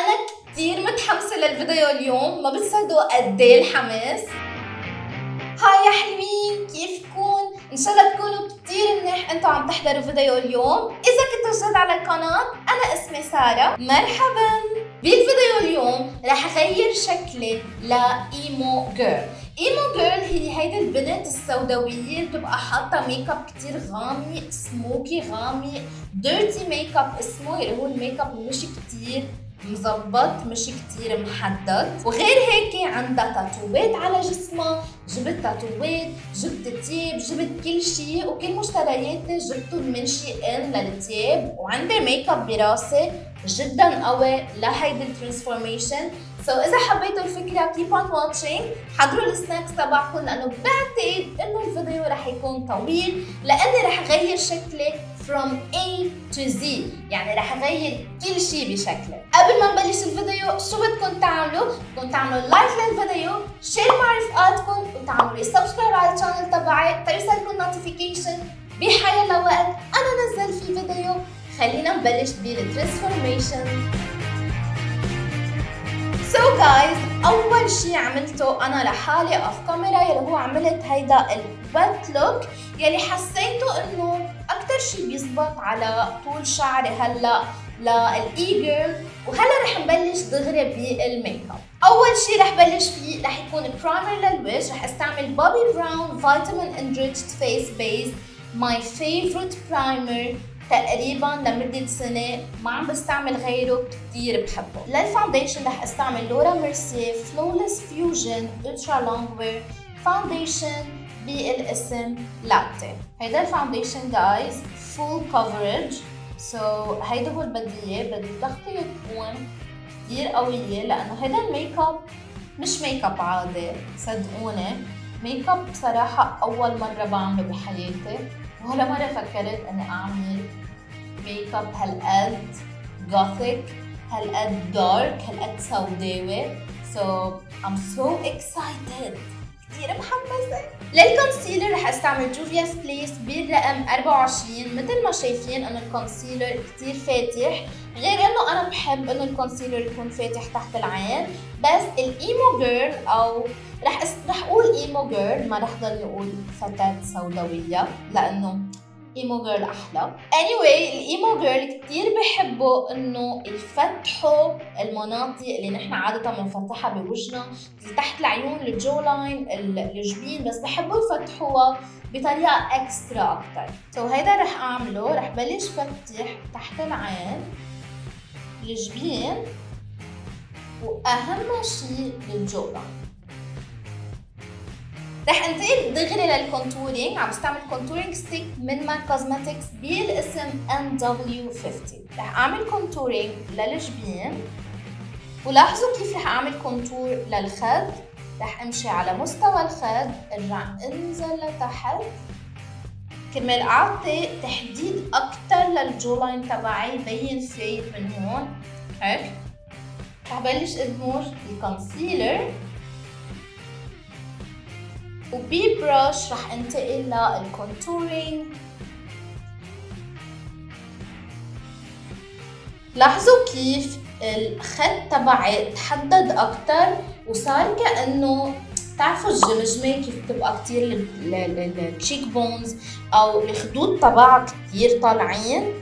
انا كتير متحمسه للفيديو اليوم، ما بتصدقوا قد ايه الحماس. هاي يا حلوين، كيفكن؟ ان شاء الله تكونوا كتير منيح انتوا عم تحضروا فيديو اليوم. اذا كنتوا جدد على القناه، انا اسمي ساره، مرحبا. بالفيديو اليوم رح اغير شكلي لايمو جيرل. ايمو جيرل هي هيدي البنت السوداويه اللي بتبقى حاطه ميك اب كتير غامق، سموكي غامق، ديرتي ميك اب اسمه، اللي هو الميك اب مش كتير مظبط، مش كتير محدد. وغير هيك عندها تاتوات على جسمها، جبت تاتوات، جبت تياب، جبت كل شيء، وكل مشترياتي جبتهم من شيئين للتياب. وعندي ميك اب براسي جدا قوي لهيدي الترانسفورميشن. سو اذا حبيتوا الفكره keep on watching، حضروا السناكس تبعكم لانه بعتقد انه الفيديو رح يكون طويل، لاني رح غير شكلي from A to Z، يعني رح اغير كل شيء بشكلي. قبل ما نبلش الفيديو شو بدكم تعملوا؟ بدكم تعملوا لايك للفيديو، شير مع رفقاتكم، وتعملوا سبسكرايب على القناة تبعي تيوصلكم نوتيفيكيشن بحال لوقت انا نزل في فيديو. خلينا نبلش بالترانسفورميشن. So guys، أول شي عملته أنا لحالي off camera يلي هو عملت هيدا الويت لوك، يلي حسيته إنه أكتر شي بيزبط على طول شعري هلا للإي جيرل. وهلا رح نبلش دغري بالميك اب. أول شي رح بلش فيه رح يكون برايمر للوجه، رح استعمل بوبي براون فيتامين انريتشد فيس بيز، ماي فيفورت برايمر تقريبا لمدة سنة ما عم بستعمل غيره، كتير بحبه. للفاونديشن رح استعمل لورا ميرسي فلولس فيوجن الترا لونج وير فاونديشن بالاسم لاتي. هيدا الفاونديشن جايز فول كفرج، سو هيدا هو البدية. بدي تغطية تكون كتير قوية لأنه هيدا الميك اب مش ميك اب عادي، صدقوني. ميك اب بصراحة أول مرة بعمله بحياتي، ولا مرة فكرت اني اعمل ميك اب هالقد جوثيك، هالقد دارك، هالقد سوداوي. سو ام سو اكسايتد، كتير محمسة. للكونسيلر رح استعمل جوفياس بليس بالرقم 24. مثل ما شايفين انه الكونسيلر كتير فاتح، غير انه انا بحب انه الكونسيلر يكون فاتح تحت العين، بس الايمو جيرل او رح اقول ايمو جيرل، ما رح ضل اقول فتاة سوداوية لانه ايمو جيرل احلى. anyway الايمو جيرل كتير بحبوا انه يفتحوا المناطق اللي نحن عادة بنفتحها بوجهنا، اللي تحت العيون، الجو لاين، الجبين، بس بحبوا يفتحوها بطريقة اكسترا اكتر. سو هيدا رح اعمله، رح بلش فتح تحت العين، الجبين، واهم شي الجو لاين. رح انتقل دغري للكونتورينج. عم بستعمل كونتورينج ستيك من ماك كوزماتكس بالاسم NW50. رح اعمل كونتورينج للجبين، ولاحظوا كيف رح اعمل كونتور للخد. رح امشي على مستوى الخد، ارجع انزل لتحت كرمال اعطي تحديد اكتر للجولاين تبعي، يبين فايت من هون. هيك رح بلش ادمج الكونسيلر، وببرش رح انتقل للكونتورينج. لاحظوا كيف الخد تبعي تحدد اكتر، وصار كانه بتعرفوا الجمجمه كيف بتبقى كتير التشيك بونز او الخدود تبعها كتير طالعين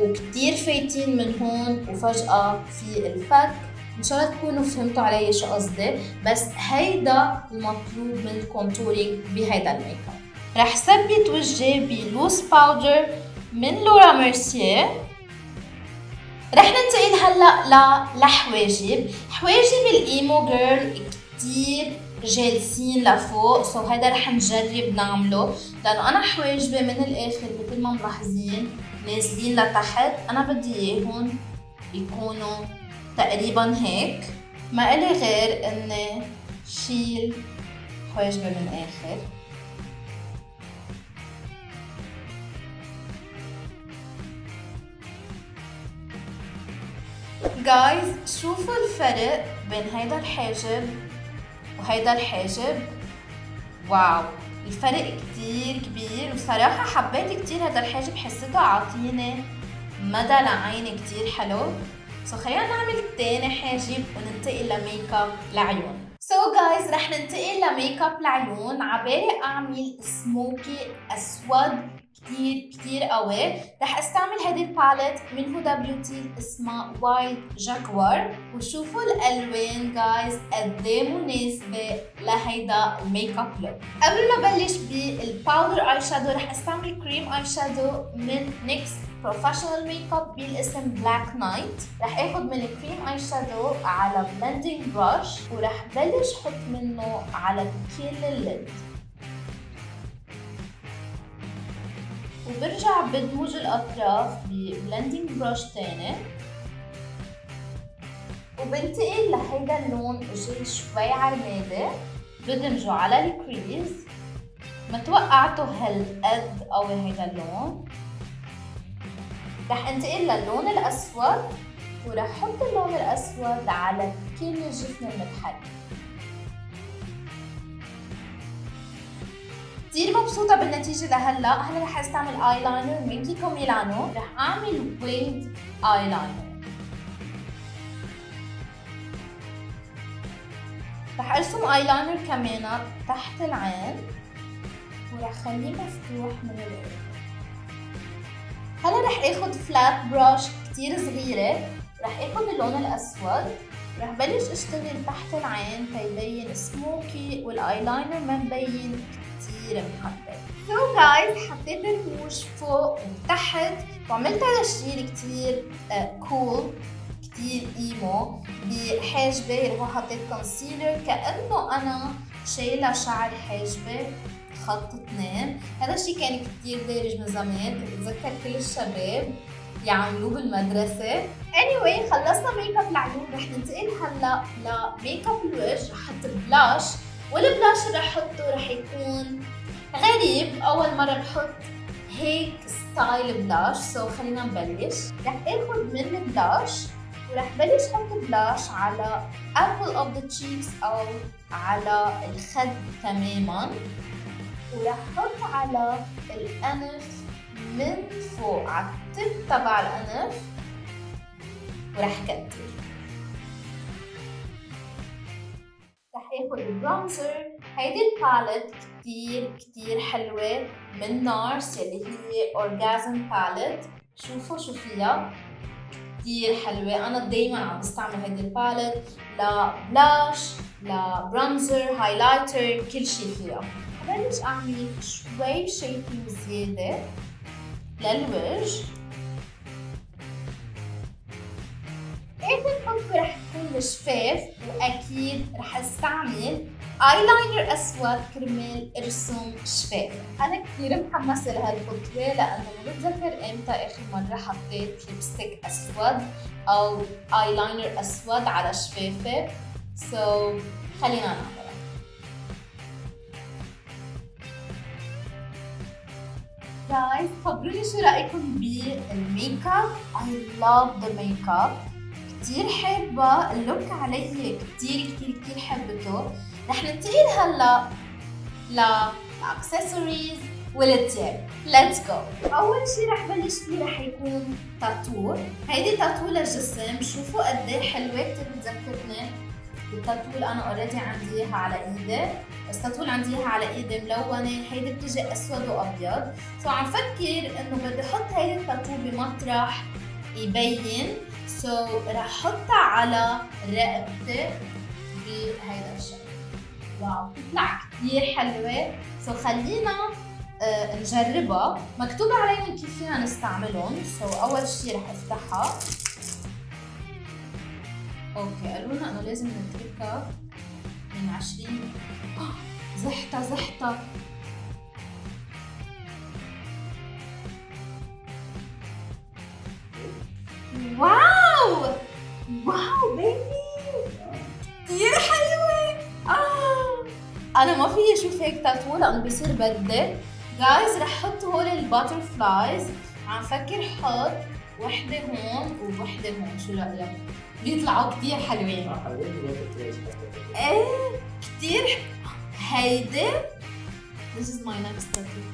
وكتير فايتين من هون، وفجأة في الفك. ان شاء الله تكونوا فهمتوا علي شو قصدي، بس هيدا المطلوب من الكونتورينج بهيدا الميك اب. رح ثبت وجهي بلوس باودر من لورا ميرسيير. رح ننتقل هلا لحواجب. حواجب الايمو جيرل كتير جالسين لفوق، سو هيدا رح نجرب نعمله لانه انا حواجبي من الاخر مثل ما ملاحظين نازلين لتحت. انا بدي اياهم يكونوا تقريبا هيك، ما إلي غير اني شيل حواجبي من الاخر. جايز شوفوا الفرق بين هيدا الحاجب وهيدا الحاجب، واو الفرق كتير كبير. وصراحة حبيت كتير هيدا الحاجب، حسيته عاطيني مدى لعيني كتير حلو، سو خلينا نعمل تاني حاجب وننتقل لميك اب لعيون. سو جايز رح ننتقل لميك اب لعيون. عبالي اعمل سموكي اسود كتير كتير قوي. رح استعمل هيدي الباليت من هو دبليو تي اسمها وايلد جاكوار، وشوفوا الالوان جايز قد ايه مناسبه لهيدا الميك اب لوك. قبل ما بلش بالباودر اي شادو رح استعمل كريم اي شادو من نيكس بروفيشنال ميك اب بالاسم بلاك نايت. رح اخد من الكريم اي شادو على بلندنج برش ورح بلش حط منه على كل الليد، وبرجع بدمج الاطراف ببلندنج برش تاني، وبنتقل لهيدا اللون اجي شوي عرمادي بدمجه على الكريز. متوقعته هالقد قوي هيدا اللون. رح انتقل للون الاسود ورح حط اللون الاسود على كل الجفن المتحرك. كتير مبسوطة بالنتيجة لهلا. هلا رح استعمل ايلاينر من كيكو ميلانو، رح اعمل ويفد ايلاينر. رح ارسم ايلاينر كمان تحت العين ورح خليه مفتوح من القلب. هلا رح اخد فلات براش كتير صغيرة، رح اخد اللون الاسود، رح بلش اشتغل تحت العين تيبين سموكي والايلاينر ما مبين كتير محبب. سو جايز حطيت الرموش فوق وتحت وعملت هذا الشيء كتير كول كتير ايمو بحاجبة اللي حطيت كونسيلر كأنه انا شايلة شعر حاجبة خط 2. هذا الشيء كان كتير دارج من زمان، بتذكر كل الشباب يعملوه بالمدرسة. anyway خلصنا ميك اب العيون. رح ننتقل هلا لميك اب الوجه. رح احط بلاش، والبلاش اللي رح احطه رح يكون غريب، اول مرة بحط هيك ستايل بلاش. سو خلينا نبلش. رح اخد من البلاش ورح بلش احط بلاش على ابل اوف ذا تشيكس او على الخد تماما، ورح احط على الانف من فوق على التب تبع الانف ورح كتر. رح اخد البرونزر. هيدي الباليت كتير كتير حلوة من نارس اللي هي اورجازم باليت. شوفوا فيها كتير حلوة. انا دايما عم بستعمل هيدي الباليت لبلاش لبرونزر هايلايتر كل شي فيها. بلش اعمل شوي شيبينج زيادة للوجه. اخر خطوة رح تكون شفاف، واكيد رح استعمل ايلاينر اسود كرمال ارسم شفاف. انا كتير محمسة لهالخطوة لانه ما بتذكر امتى اخر مرة حطيت لبستيك اسود او ايلاينر اسود على شفافي. سو خلينا نعمل. جايز خبروني شو رايكم بالميك اب. اي لاف ذا ميك اب، كتير حابه اللوك علي، كتير كتير كتير حبته. رح ننتقل هلا للاكسسوارز والتياب. ليتس جو. اول شي رح بلش فيه رح يكون تاتو. هيدي تاتو للجسم. شوفوا قد ايه حلوه، كتير بتذكرني بالتاتو اللي انا اوريدي عندي اياها على ايدي. بس تطول عندي اياها على ايدي ملونه. هيدي بتجي اسود وابيض. سو عم فكر انه بدي احط هيدي التاتو بمطرح يبين. سو رح احطها على رقبتي بهيدا الشكل. واو بتطلع كتير حلوه. سو خلينا نجربها. مكتوب عليهم كيف فينا نستعملهم. سو اول شي رح افتحها. اوكي قالوا لنا انه لازم نتركها من 20. زحطة زحطة. واو واو بيبي كتير حلوة. انا ما فيي اشوف هيك تاتو لانه بصير بدل. جايز رح حط هول الباتر فلايز. عم فكر حط وحدة هون ووحدة هون. شو رأيك؟ بيطلعوا كتير حلوين. ايه كتير. هيدي this is my next tattoo.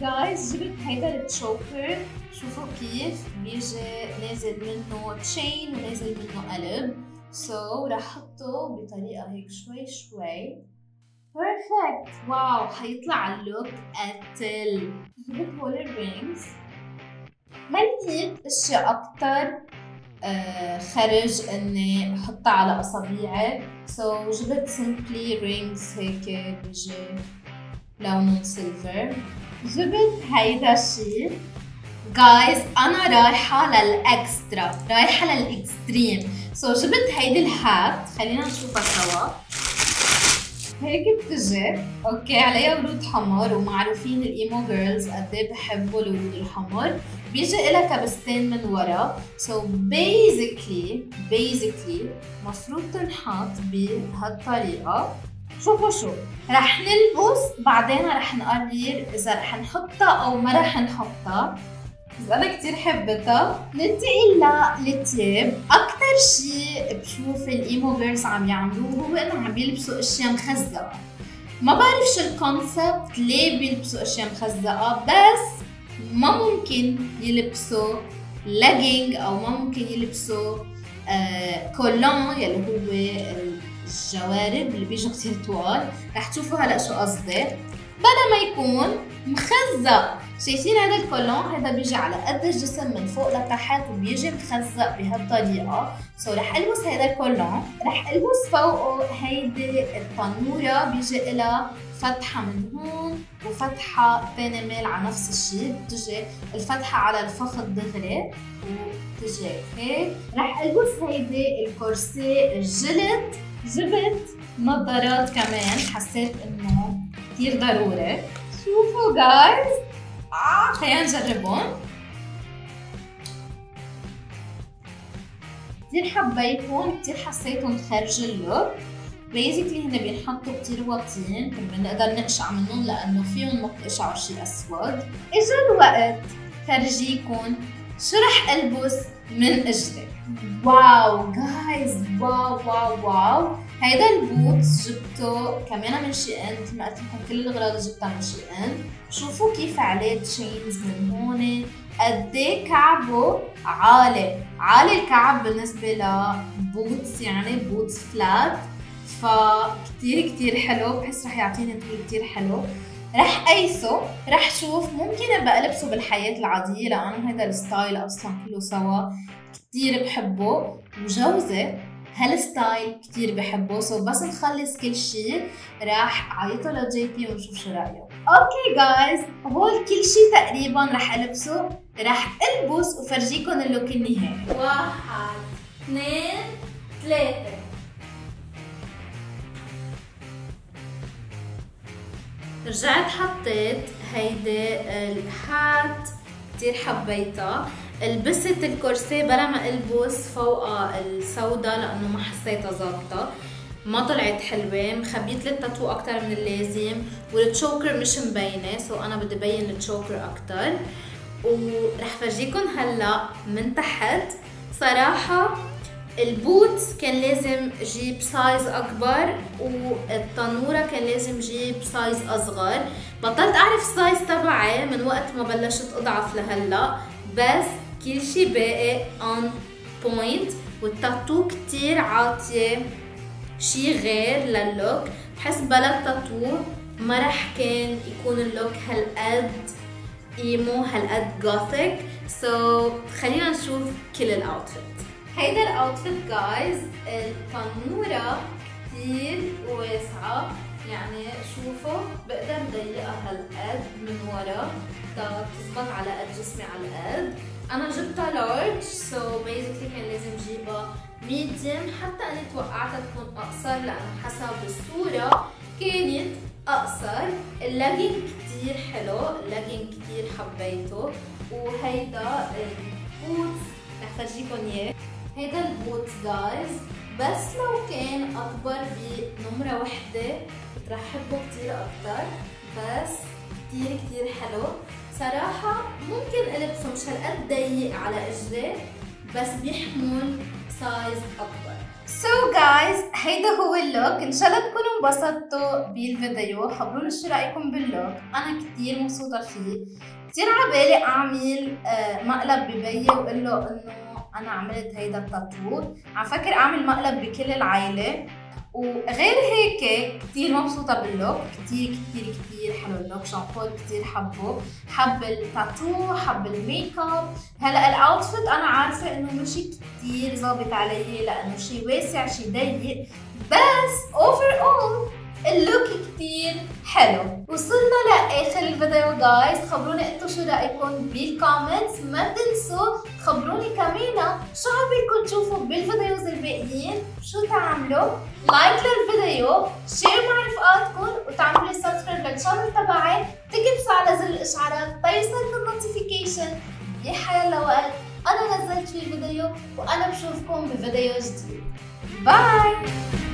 جايز جبت هيدا التشوكر، شوفوا كيف بيجي نازل منه تشين ونازل منه قلب، سو رح احطه بطريقه هيك شوي شوي. بيرفكت، واو حيطلع اللوك قاتل. جبت هول الرينجز، ما لقيت اشياء اكتر خرج اني احطها على اصابعي، سو جبت سمبلي رينجز هيك بيجي لونه سيلفر. جبت هيدا الشيء. جايز انا رايحه للاكسترا، رايحه للاكستريم، سو جبت هيدي الحاب، خلينا نشوفها سوا. هيك بتجي، اوكي عليها ورود حمر، ومعروفين الايمو جيرلز قد ايه بحبوا الورود الحمر، بيجي إلها كبستين من ورا، سو بيزيكلي مفروض تنحط بهالطريقه. شوفوا شو رح نلبس بعدين رح نقرر اذا رح نحطها او ما رح نحطها، بس انا كتير حبيتها. ننتقل للتياب، اكتر شيء بشوف الايمو جيرلز عم يعملوه هو انهم عم بيلبسوا اشياء مخزقه، ما بعرف شو الكونسبت ليه بيلبسوا اشياء مخزقه، بس ما ممكن يلبسوا لاجينج او ما ممكن يلبسوا كولون يلي هو الجوارب اللي بيجوا كتير طوال، رح تشوفوا هلا شو قصدي، بلا ما يكون مخزق. شايفين هذا الكولون؟ هذا بيجي على قد الجسم من فوق لتحت وبيجي مخزق بهالطريقه، سو رح البس هذا الكولون، رح البس فوقه هيدي التنوره بيجي لها فتحه من هون وفتحه ثانيه ميل على نفس الشيء، بتجي الفتحه على الفخذ دغري وبتجي هيك. رح البس هيدي الكورسي الجلد. جبت نظارات كمان، حسيت انه كتير ضروري. شوفوا جايز، خلينا نجربهم، كتير حبيتهم، كتير حسيتهم خارج اللوك. بيزكلي هن بينحطوا كتير واطيين، بنقدر نقشع منهم لانه فيهم ما بتقشعوا شي اسود. اجا الوقت فرجيكم شو رح البس من اجلي. واو جايز، واو واو واو. هيدا البوتس جبته كمان من شيئن، مثل ما قلت لكم كل الاغراض جبتها من شيئن. شوفوا كيف عليه تشينز من هون، قد ايه كعبه عالي، عالي الكعب بالنسبه لبوتس، يعني بوتس فلات، فكتير كتير حلو، بحس رح يعطيني طول كتير حلو. رح قيسه، رح شوف ممكن ابقى البسه بالحياه العاديه لانه هيدا الستايل اصلا كله سوا كتير بحبه، وجوزي هالستايل كتير بحبه، سو بس نخلص كل شي راح اعيطه لجي بي ونشوف شو رايه. اوكي جايز، هول كل شي تقريبا رح البسه، رح البس وفرجيكم اللوك النهائي. واحد اثنين ثلاثة. رجعت حطيت هيدي الحات، كتير حبيتها، لبست الكورسيه بلا ما البس فوقها السوداء لانه ما حسيتها ظابطه، ما طلعت حلوه، مخبيت لي التاتو اكتر من اللازم، والتشوكر مش مبينه، سو انا بدي بين التشوكر اكتر. ورح فرجيكم هلا من تحت. صراحه البوتس كان لازم جيب سايز اكبر، والتنوره كان لازم جيب سايز اصغر، بطلت اعرف السايز تبعي من وقت ما بلشت اضعف لهلا، بس كل شي باقي on point، والتاتو كتير عاطيه شي غير لللوك، بحس بلا التاتو ما رح كان يكون اللوك هالقد ايمو، هالقد جوثيك. سو خلينا نشوف كل الاوتفيت. هيدا الاوتفيت جايز التنوره كتير واسعه، يعني شوفوا بقدر ضيقها هالقد من ورا تزبط على قد جسمي على قد، انا جبتها لارج، سو بيزكلي كان لازم جيبها ميديم، حتى انا توقعتها تكون اقصر لانه حسب الصوره كانت اقصر. اللاجينج كتير حلو، اللاجينج كتير حبيته. وهيدا البوتس رح فرجيكم اياه، هيدا البوتس جايز بس لو كان اكبر بنمره وحده كنت رح احبه كتير اكتر، بس كتير كتير حلو صراحة. ممكن البسه مش هالقد ضيق على اجري، بس بيحمل سايز اكبر، So guys هيدا هو اللوك، ان شاء الله تكونوا انبسطتوا بالفيديو. خبروني شو رايكم باللوك، انا كتير مبسوطه فيه. كتير عبالي اعمل مقلب ببيي واقول له انه انا عملت هيدا التاتو، عفكر اعمل مقلب بكل العائله. وغير هيك كتير مبسوطه باللوك، كتير كتير كتير حلو اللوك. شامبول كتير حبه، حب التاتو، حب الميك اب. هلا الاوتفيت انا عارفه انه مشي كتير ظابط علي لانه شي واسع شي ضيق، بس اوفر اول اللوك كتير حلو. وصلنا لاخر الفيديو جايز، خبروني انتو شو رايكم بالكومنتس. ما تنسوا خبروني كمان شو عم تشوفوا بالفيديوز الباقيين، شو تعملوا لايك للفيديو، شير مع رفقاتكم، وتعملوا سبسكرايب للقناة تبعي، تكبسوا على زر الاشعارات تيوصلكم النوتيفيكيشن. يا حيالله وقت انا نزلت فيه الفيديو، وانا بشوفكم بفيديو جديد. باي.